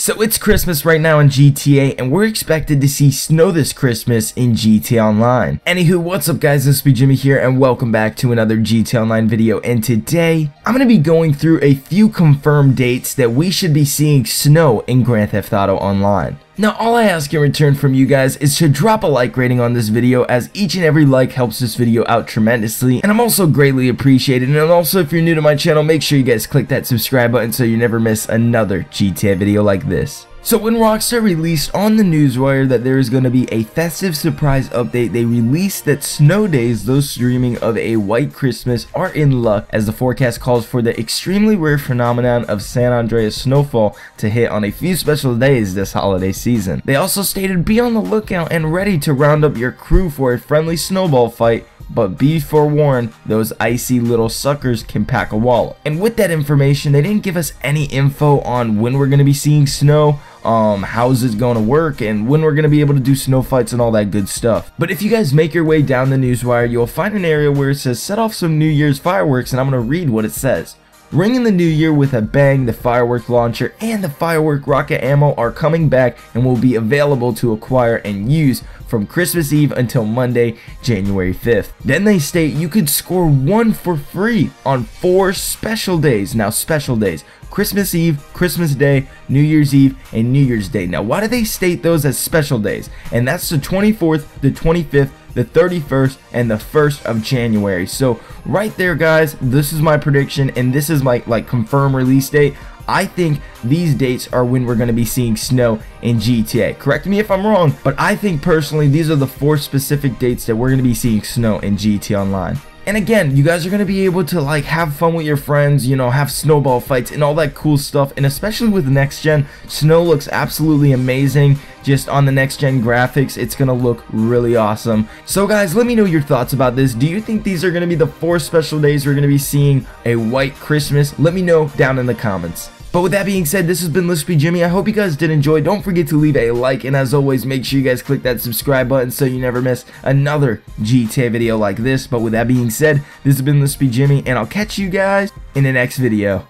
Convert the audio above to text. So it's Christmas right now in GTA, and we're expected to see snow this Christmas in GTA Online. Anywho, what's up guys, Lispy Jimmy here, and welcome back to another GTA Online video. And today, I'm going to be going through a few confirmed dates that we should be seeing snow in Grand Theft Auto Online. Now, all I ask in return from you guys is to drop a like rating on this video, as each and every like helps this video out tremendously, and I'm also greatly appreciated. And also, if you're new to my channel, make sure you guys click that subscribe button so you never miss another GTA video like this. So when Rockstar released on the newswire that there is going to be a festive surprise update, they released that snow days, those dreaming of a white Christmas, are in luck, as the forecast calls for the extremely rare phenomenon of San Andreas snowfall to hit on a few special days this holiday season. They also stated, be on the lookout and ready to round up your crew for a friendly snowball fight, but be forewarned, those icy little suckers can pack a wallop. And with that information, they didn't give us any info on when we're going to be seeing snow, how's it going to work, and when we're going to be able to do snow fights and all that good stuff. But if you guys make your way down the newswire, you'll find an area where it says set off some New Year's fireworks, and I'm going to read what it says. Ringing the new year with a bang, the firework launcher and the firework rocket ammo are coming back and will be available to acquire and use from Christmas Eve until Monday, January 5th. Then they state you could score one for free on 4 special days. Now, special days: Christmas Eve, Christmas Day, New Year's Eve, and New Year's Day. Now, why do they state those as special days? And that's the 24th, the 25th, the 31st, and the 1st of January. So right there guys, this is my prediction, and this is my confirmed release date. I think these dates are when we're going to be seeing snow in GTA. Correct me if I'm wrong, but I think personally these are the 4 specific dates that we're going to be seeing snow in GTA Online. And again, you guys are going to be able to have fun with your friends, you know, have snowball fights and all that cool stuff. And especially with the next gen, snow looks absolutely amazing. Just on the next gen graphics, it's going to look really awesome. So guys, let me know your thoughts about this. Do you think these are going to be the 4 special days we're going to be seeing a white Christmas? Let me know down in the comments. But with that being said, this has been Lispy Jimmy. I hope you guys did enjoy. Don't forget to leave a like, and as always, make sure you guys click that subscribe button so you never miss another GTA video like this. But with that being said, this has been Lispy Jimmy, and I'll catch you guys in the next video.